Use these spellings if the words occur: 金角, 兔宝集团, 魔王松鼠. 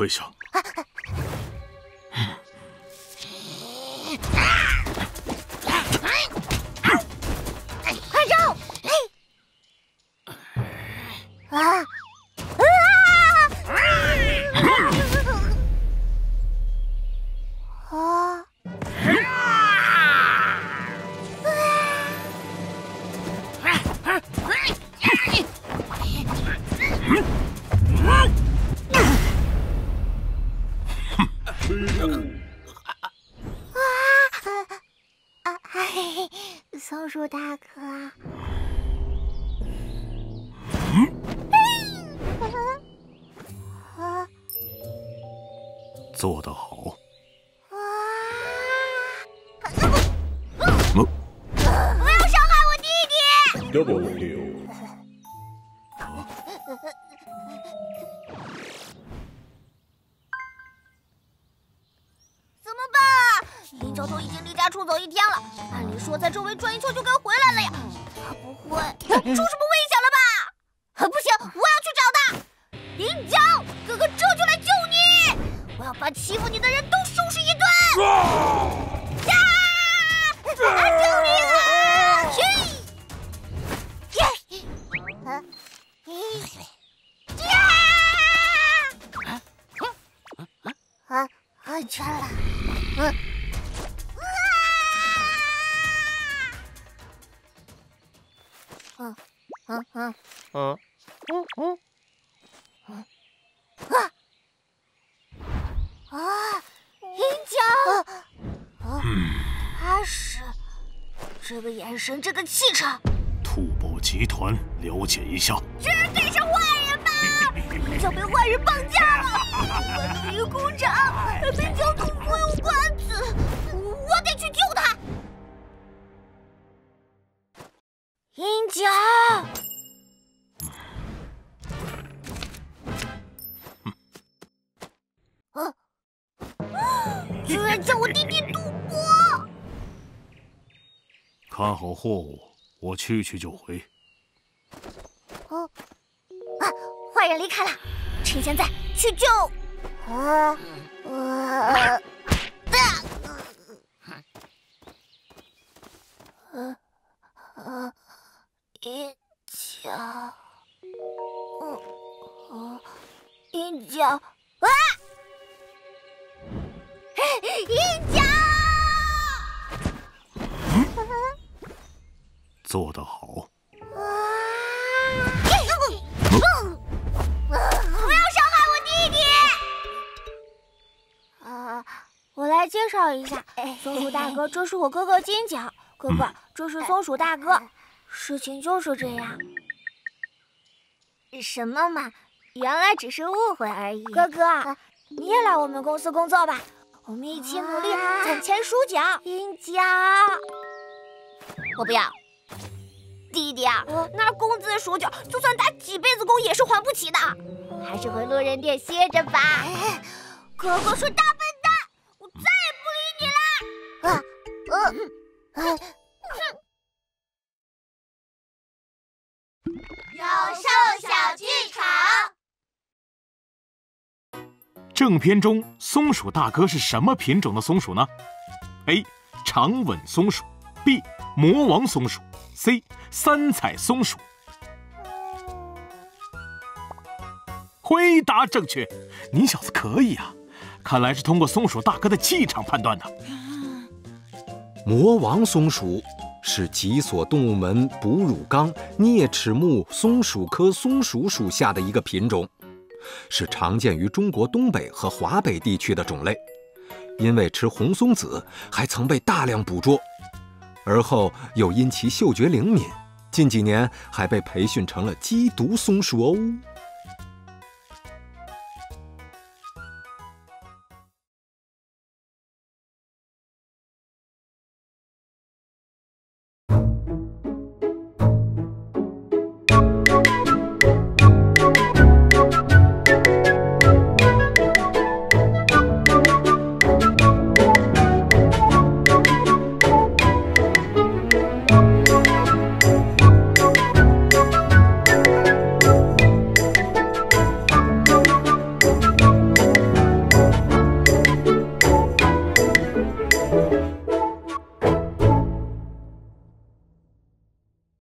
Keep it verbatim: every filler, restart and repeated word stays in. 退下。让！啊！ 松鼠大哥，嗯，做得好！哇！不要伤害我弟弟！ Double kill！ 怎么办啊？林教头已经离家出走一天了，按理说在周围转一圈就该回来了呀。他不会出什么危险了吧？不行，我要去找他。银角哥哥，这就来救你！我要把欺负你的人都收拾一顿！呀！啊！救命啊！嘿！啊！呀！啊！ 安全了，嗯、啊，嗯嗯嗯嗯嗯嗯嗯啊啊！银角，啊，踏实，这个眼神，这个气场。兔宝集团，了解一下。绝对是坏人吧？银角被坏人绑架了。 我鱼工厂被交通部瓜子，我得去救他。银角，嗯、啊，居然叫我弟弟赌博！看好货物，我去去就回。哦，啊，坏人离开了，趁现在去救。 啊！啊！啊！啊！银角，嗯嗯，银角啊！银角，做得好！啊！不要伤害我弟弟！ 啊，我来介绍一下，松鼠大哥，这是我哥哥金角。哥哥，这是松鼠大哥。事情就是这样。什么嘛，原来只是误会而已。哥哥，你也来我们公司工作吧，我们一起努力攒钱数角。金角，我不要。弟弟啊，拿工资数角，就算打几辈子工也是还不起的，还是回路人店歇着吧。 哥哥是大笨蛋，我再也不理你了。啊，嗯，有兽小剧场。正片中，松鼠大哥是什么品种的松鼠呢 ？A. 长吻松鼠 B. 魔王松鼠 C. 三彩松鼠。 回答正确，你小子可以啊！ 看来是通过松鼠大哥的气场判断的。魔王松鼠是脊索动物门哺乳纲啮齿目松鼠科松鼠属下的一个品种，是常见于中国东北和华北地区的种类。因为吃红松子，还曾被大量捕捉，而后又因其嗅觉灵敏，近几年还被培训成了缉毒松鼠哦。